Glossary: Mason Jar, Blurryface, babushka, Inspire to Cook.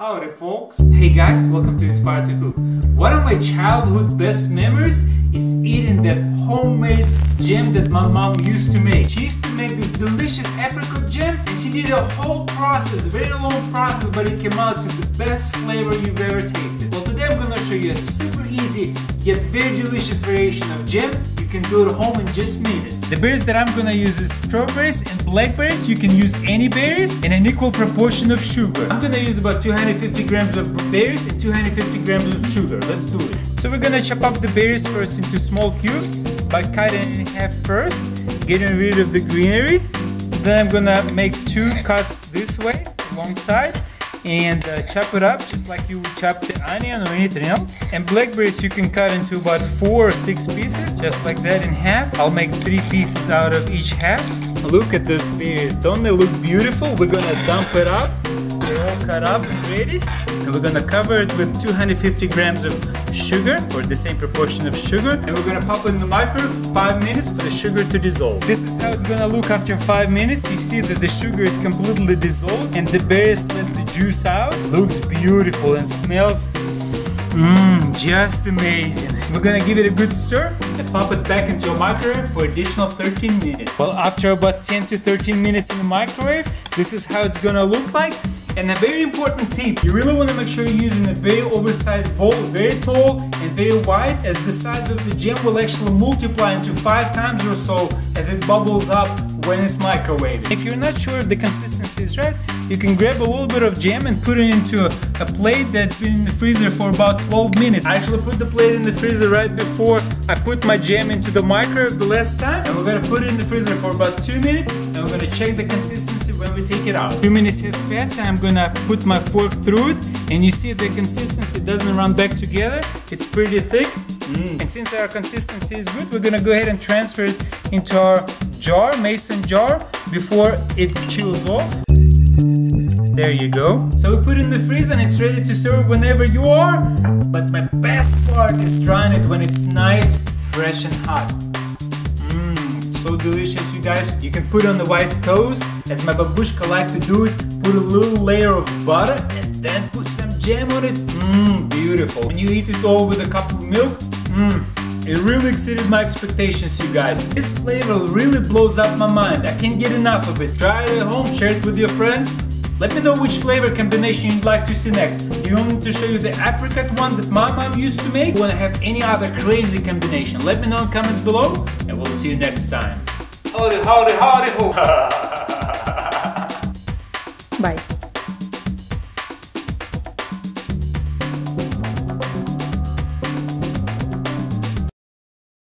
Howdy folks! Hey guys, welcome to Inspire to Cook. One of my childhood best memories is eating that homemade jam that my mom used to make. She used to make this delicious apricot jam and she did a whole process, very long process, but it came out to the best flavor you've ever tasted. Well, today I'm gonna show you a super easy yet very delicious variation of jam. You can do it at home in just minutes. The berries that I'm gonna use is strawberries and blackberries. You can use any berries and an equal proportion of sugar. I'm gonna use about 250 grams of berries and 250 grams of sugar. Let's do it. So we're gonna chop up the berries first into small cubes by cutting in half first, getting rid of the greenery. Then I'm gonna make two cuts this way, long side, and chop it up just like you would chop the onion or anything else. And blackberries you can cut into about 4 or 6 pieces, just like that, in half. I'll make 3 pieces out of each half. Look at those berries, don't they look beautiful? We're gonna dump it up, they're all cut up and ready. And we're gonna cover it with 250 grams of sugar, or the same proportion of sugar. And we're gonna pop it in the microwave for 5 minutes for the sugar to dissolve. This is how it's gonna look after 5 minutes. You see that the sugar is completely dissolved and the berries let the juice out. Looks beautiful and smells just amazing. We're gonna give it a good stir and pop it back into a microwave for additional 13 minutes. Well, after about 10 to 13 minutes in the microwave, this is how it's gonna look like. And a very important tip, you really want to make sure you're using a very oversized bowl, very tall and very wide, as the size of the jam will actually multiply into 5 times or so as it bubbles up when it's microwaved. If you're not sure if the consistency is right, you can grab a little bit of jam and put it into a plate that's been in the freezer for about 12 minutes. I actually put the plate in the freezer right before I put my jam into the microwave the last time. And we're gonna put it in the freezer for about 2 minutes and we're gonna check the consistency when we take it out. 2 minutes has passed and I'm gonna put my fork through it, and you see the consistency doesn't run back together. It's pretty thick. And since our consistency is good, we're gonna go ahead and transfer it into our jar, mason jar, before it chills off. There you go. So we put it in the freezer and it's ready to serve whenever you are. But my best part is trying it when it's nice, fresh and hot. So delicious, you guys. You can put it on the white toast, as my babushka liked to do it. Put a little layer of butter and then put some jam on it. Beautiful. When you eat it all with a cup of milk, it really exceeded my expectations, you guys. This flavor really blows up my mind. I can't get enough of it. Try it at home, share it with your friends. Let me know which flavor combination you'd like to see next. Do you want me to show you the apricot one that my mom used to make? Do you want to have any other crazy combination? Let me know in the comments below and we'll see you next time. Howdy, howdy, howdy, ho!